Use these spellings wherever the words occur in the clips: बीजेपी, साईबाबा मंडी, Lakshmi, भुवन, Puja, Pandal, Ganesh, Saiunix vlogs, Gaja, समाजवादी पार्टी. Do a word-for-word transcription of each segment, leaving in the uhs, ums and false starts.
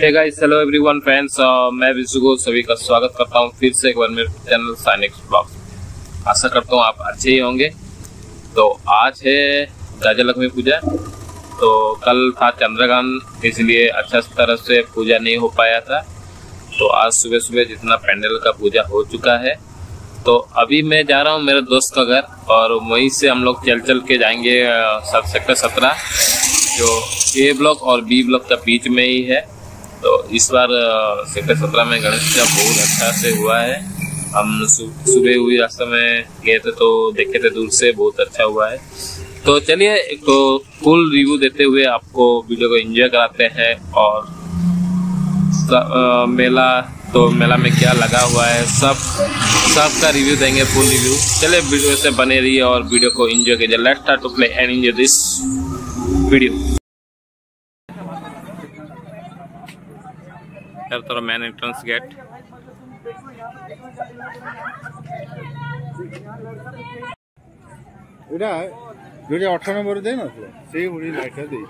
हे guys, hello everyone friends, मैं विशु को सभी का स्वागत करता हूं फिर से एक बार मेरे चैनल साइनिक्स व्लॉग्स। आशा करता हूं आप अच्छे ही होंगे। तो आज है गाजा लक्ष्मी पूजा, तो कल था चंद्रग्रहण, इसलिए अच्छा तरह से पूजा नहीं हो पाया था। तो आज सुबह सुबह जितना पैंडल का पूजा हो चुका है। तो अभी मैं जा रहा हूँ मेरे दोस्त का घर, और वहीं से हम लोग चल चल के जाएंगे सब सेक्टर सत्रह, जो ए ब्लॉक और बी ब्लॉक का बीच में ही है। तो इस बार सेक्टर सत्रह में गणेश पूजा बहुत अच्छा से हुआ है। हम सुबह हुई रास्ते में गए थे तो देखे थे दूर से, बहुत अच्छा हुआ है। तो चलिए एक तो फुल रिव्यू देते हुए आपको वीडियो को एंजॉय कराते हैं। और आ, मेला तो मेला में क्या लगा हुआ है सब सब का रिव्यू देंगे, फुल रिव्यू। चलिए वीडियो से बने रहिए और वीडियो को एंजॉय कीजिए। Let's start to play and enjoy this video. तो मैन एंट्रेंस गेट, अठारह नंबर दे ना से बड़ी लाइट है।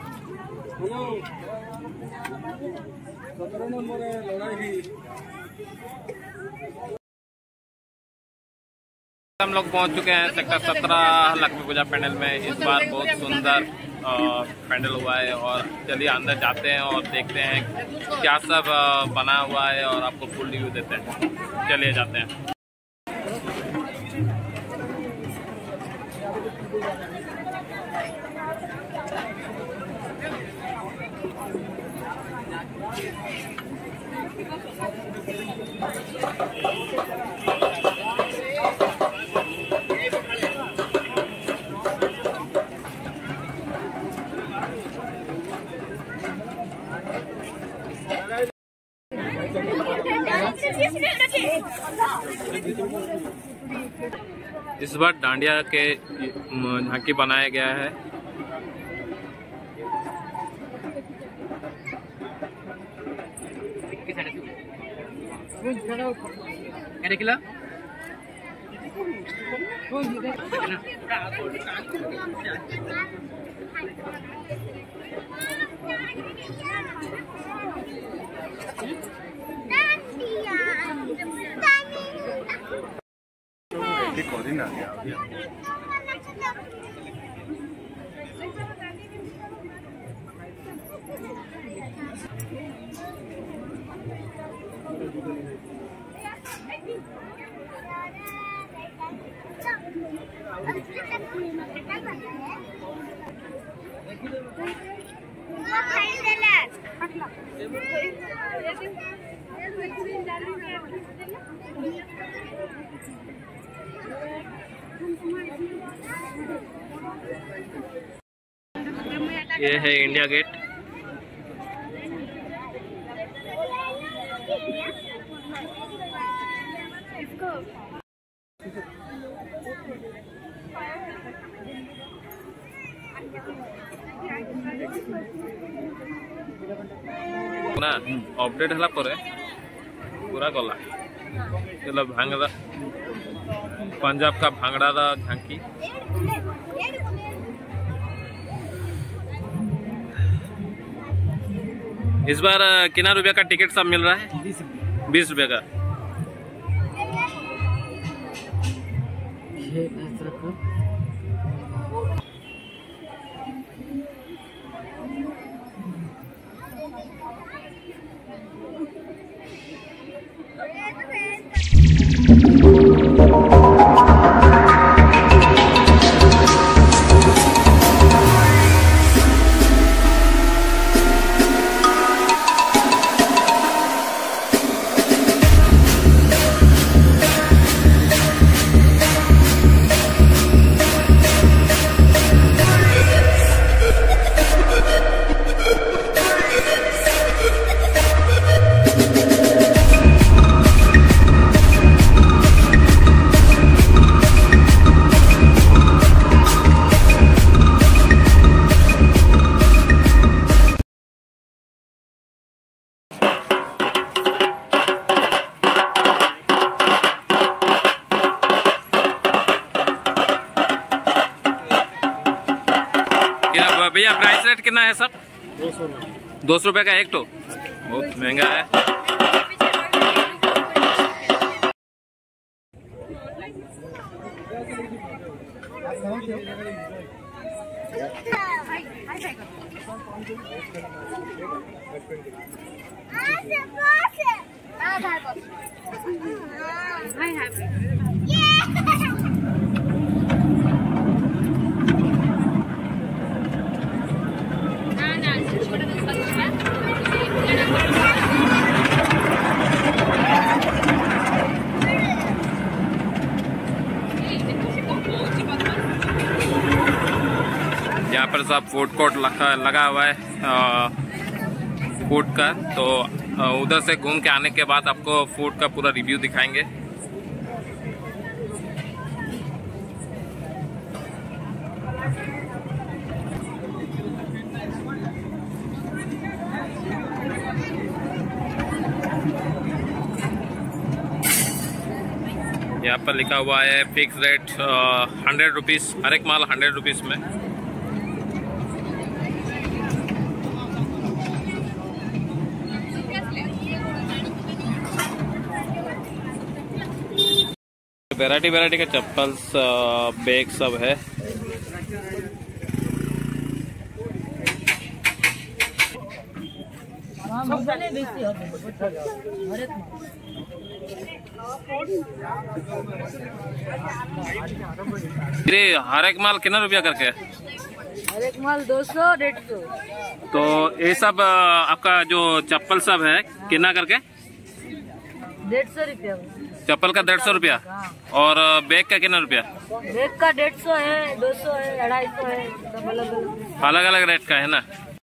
हम लोग पहुंच चुके हैं सेक्टर सत्रह लक्ष्मी पूजा पैनल में। इस बार बहुत सुंदर पैंडल हुआ है। और चलिए अंदर जाते हैं और देखते हैं क्या सब बना हुआ है, और आपको फुल रिव्यू देते हैं। चलिए जाते हैं। इस बार डांडिया के झांकी बनाया गया है। ये है इंडिया गेट। पूरा अपडेट हला पर पूरा गला चलो भांगड़ा, पंजाब का भांगड़ा दा झांकी। इस बार कितना रुपये का टिकट सब मिल रहा है? बीस रुपये का। भैया प्राइस रेट कितना है सब? दो सौ रुपए का एक। तो बहुत महंगा है। यहाँ पर सब फूड कोर्ट लगा हुआ है फूड का, तो उधर से घूम के आने के बाद आपको फूड का पूरा रिव्यू दिखाएंगे। यहाँ पर लिखा हुआ है फिक्स रेट हंड्रेड रुपीज़, हर एक माल हंड्रेड रुपीज़ में। वैरायटी वैरायटी के चप्पल्स बैग सब है। अरे हर एक माल कितना रुपया करके? हर एक माल दो सौ डेढ़ सौ। तो ये सब आपका जो चप्पल सब है कितना करके? डेढ़ सौ रुपया। चप्पल का डेढ़ सौ रुपया और बैग का कितना रुपया? बैग का डेढ़ सौ है, दो सौ है, अढ़ाई सौ है, अलग अलग रेट का है ना।